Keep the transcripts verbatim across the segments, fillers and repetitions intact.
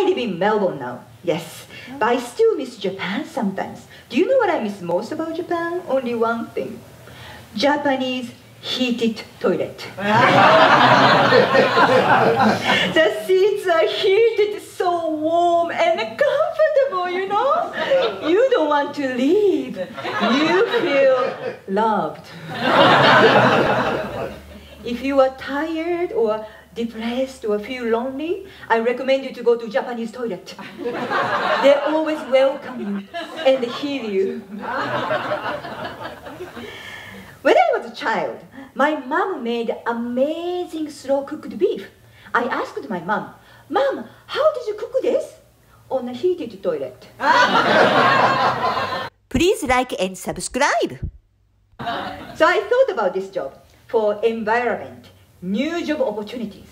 I live in Melbourne now, yes. But I still miss Japan sometimes. Do you know what I miss most about Japan? Only one thing. Japanese heated toilet. The seats are heated, so warm and comfortable, you know? You don't want to leave. You feel loved. If you are tired or depressed or feel lonely, I recommend you to go to Japanese toilet. They always welcome you and heal you. When I was a child, my mom made amazing slow-cooked beef. I asked my mom, "Mom, how did you cook this?" On a heated toilet. Please like and subscribe. So I thought about this job for environment, new job opportunities.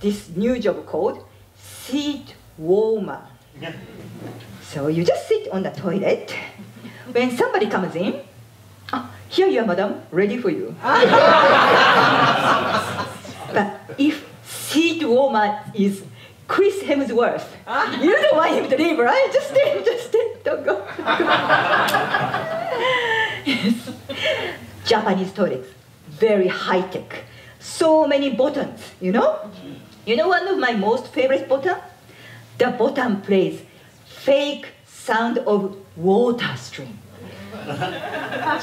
This new job called seat warmer. So you just sit on the toilet. When somebody comes in, "Ah, here you are, madam, ready for you." But if seat warmer is Chris Hemsworth, you don't want him to leave, right? Just stay, just stay, don't go. Yes. Japanese toilets, very high-tech. So many buttons, you know? You know one of my most favorite buttons? The button plays fake sound of water stream.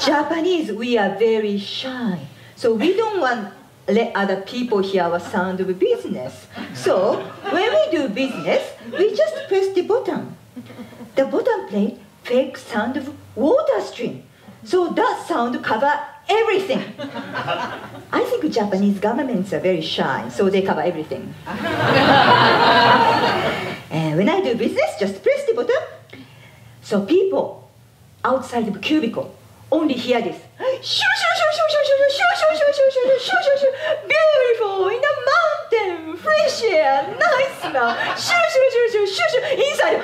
Japanese, we are very shy, so we don't want to let other people hear our sound of business. So when we do business, we just press the button. The button plays fake sound of water stream, so that sound covers everything. I think Japanese governments are very shy, so they cover everything. And when I do business, just press the button, so people outside the cubicle only hear this. Beautiful, in the mountain, fresh air, nice smell. Inside, outside, inside,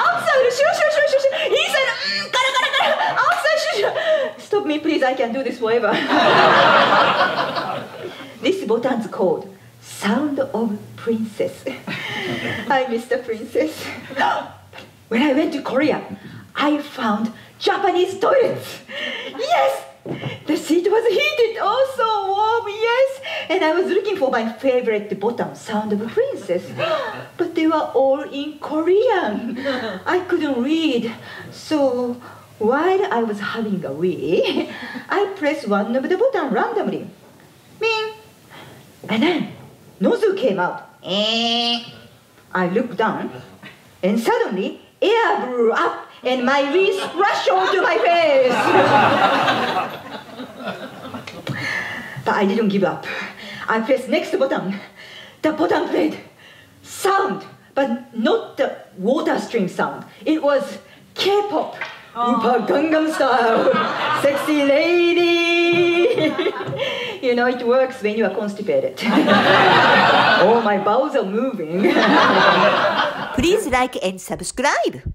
outside, inside, outside. Stop me, please. I can do this forever. This button's called sound of princess. I miss the princess. When I went to Korea, I found Japanese toilets. Yes! The seat was heated, oh so warm, yes! And I was looking for my favorite bottom, sound of a princess. But they were all in Korean. I couldn't read. So while I was having a wee, I pressed one of the buttons randomly. Bing! And then nozzle came out. I looked down, and suddenly air blew up, and my wee splashed onto my face. But I didn't give up. I pressed next button. The button played sound, but not the water stream sound. It was K-pop, Upa Gangnam Style, sexy lady. You know, it works when you are constipated. Oh, my bowels are moving. Please like and subscribe.